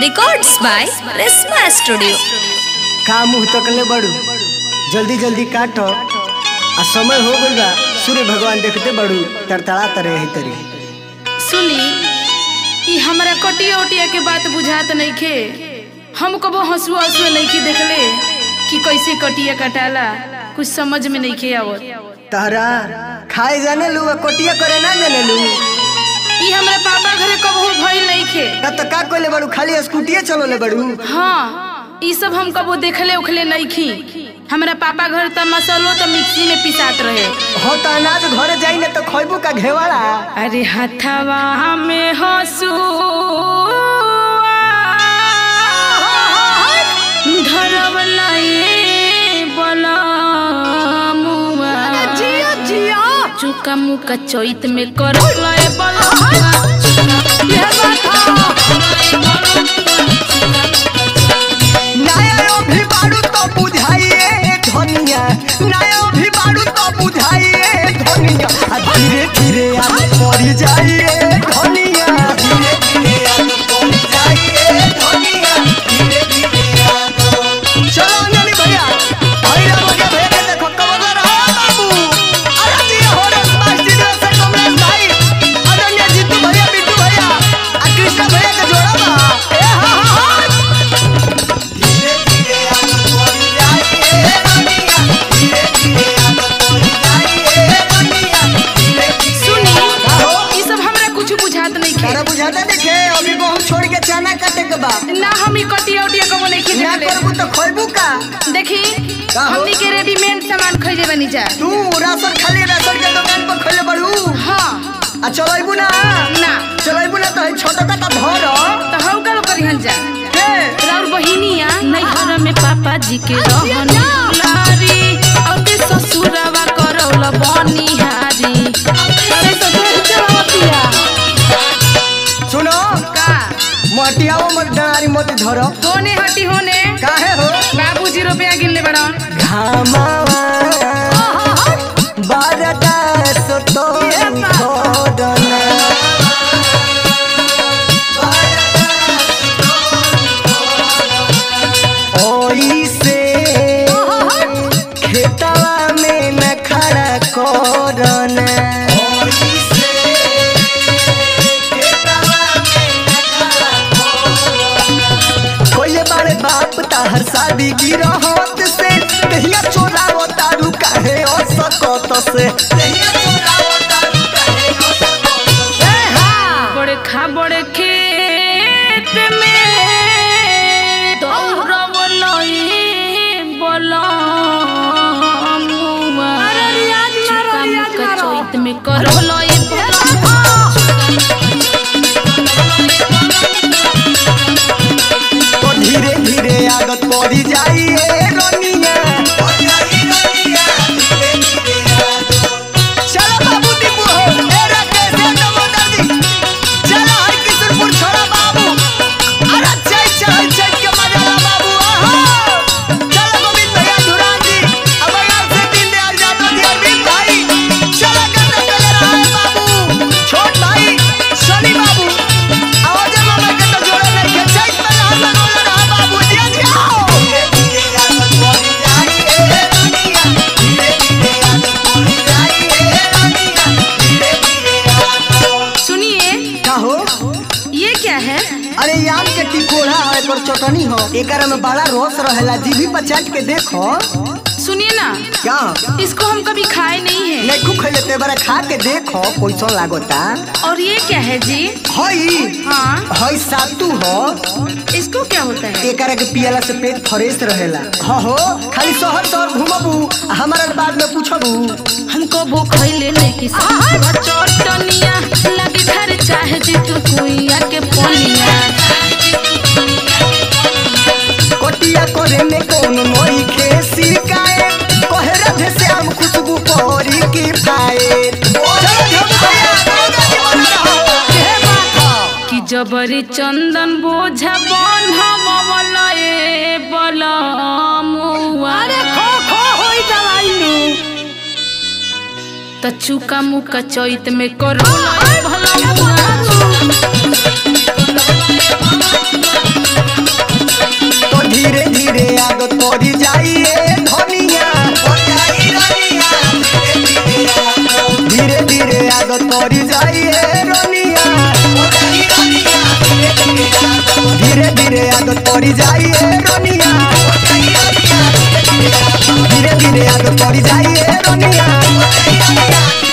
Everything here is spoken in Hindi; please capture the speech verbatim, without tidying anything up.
Records by रिस्मा studio. का मुँह तक ले बड़ू, जल्दी जल्दी काटो आ समय हो गइल बा। सूर्य भगवान देखते बड़ू तरतड़ा तरे है तरी। सुनी, ई हमरा कटिया उटिया के बात बुझात नइखे। हम कबो हंसुआ हंसुआ नइखे देखले कि कैसे कटिया कटाला, कुछ समझ में नइखे आवत। तहरा खाए जाने लू कटिया करे ना जाने लू। ई हमरा पापा घरे कबो भइल नइखे। त त का कोले बड़ू, खाली स्कूटीए चलो ले बड़ू। हां, ई सब हम कबो देखले उखले नइखी। हमरा पापा घर त मसालो त मिक्सी में पिसात रहे। हो त अनाज घरे जाई न त खइबू का घेवाड़ा। अरे हथवा में हंसू चुका मुका चईत में कर लए नायो भी बारू तो बुझाइए धनिया, नायो भी बारू तो बुझाइए धनिया। धीरे धीरे आम पड़ जाइए धनिया, धीरे धीरे आम पड़ जाइए धनिया, धीरे धीरे आम। चलो अंजलि भैया, भैया भैया भैया देखो कब रहा बाबू। अरे जी हो रिस्मा स्टूडियो से कमलेश भाई, अनन्या जीतू भैया, बिट्टू भैया और कृष्णा भैया का जोड़ा बा। ए हां हां, धीरे धीरे आम पड़ जाइए धनिया, धीरे धीरे आम पड़ जाइए धनिया, धीरे धीरे। सुनी, ई सब हमरा कुछ बुझात नइखे। अरे बुझाता देखे, अभी को हम छोड़ के चना काटे के बा ना। हम ई कटिया उटिया कबो नइखे ना करबू त खइबू का। देखी हमनी के रेडीमेड सामान खइले बनी जा। तू राशन खाली राशन के दुकान पर खइले बड़ू। हां, आ चलइबू ना ना चलइबू ना त है छोटका त भर त हउ का करिहन जा। ए तोर बहिनिया नहीं घर में पापा जी के रहन लारी और के ससुरवा करौला बनिहारी। अरे तो घर चलो पिया। सुनो का मटियाओ मत डारी मत धरो, कोने हटी होने काहे हो। बाबूजी रुपया गिनले बड़ा घामावा बारता सतो छोड़ना ओई से खेतवा में न खड़ा करना। हर शादी गिरहत से कहिया चोरावत तारू काहे असकत से, कहिया चोरावत तारू काहे असकत से। ए हां, बड़े खा बड़े खेत में दौरव लई बलम मुआ। अरे रियाज मारो, रियाज मारो चईत में कर लई। पड़ी जाइए रनिया, चलो बाबू दीपू हो मेरा कैसे नमोदर दी। चलो है किशनपुर छोड़ा बाबू। अरे जय जय जय के मजा ला बाबू। आहा, चलो गोविंद भैया धुरा जी अब यार से दिन दे आज जानो दिया भी भाई। चलो करना चल रहा है बाबू, छोड़ भाई सनी बाबू आज मामा के तो जोड़ा नहीं है। जय पर हम लोग रहा बाबू दिया जी। चटनी हो एकरा में बड़ा रस रहेला, जी भी पचाट के देखो। सुनिए ना, क्या इसको हम कभी खाए नहीं है। नहीं खूब खइले ते बार खा के देखो कैसा लागता। और ये क्या है जी? हई हां हई सातू हो। इसको क्या होता है? एकरा के पियाला से पेट फ्रेश रहेला। हां हो, खाली शहर शहर घुमबू हमरा बाद में पूछबू। हमको वो खइले नहीं कि चटनिया लगे घर चाहे जी तू कुइया के पोनिया। कोटिया करे में कौन मोई खेसी काए, कोहरा से हम खुशबू कोरी की पाए। कि जबरी चंदन बोझा बंधा ए बलमुआ। अरे खो खो होई दवाई नु त चुका मुका चईत में कर भला मुआ। धीरे आदत पड़ी जाइए रोनिया, धीरे धीरे आदत पड़ी जाइए रोनिया।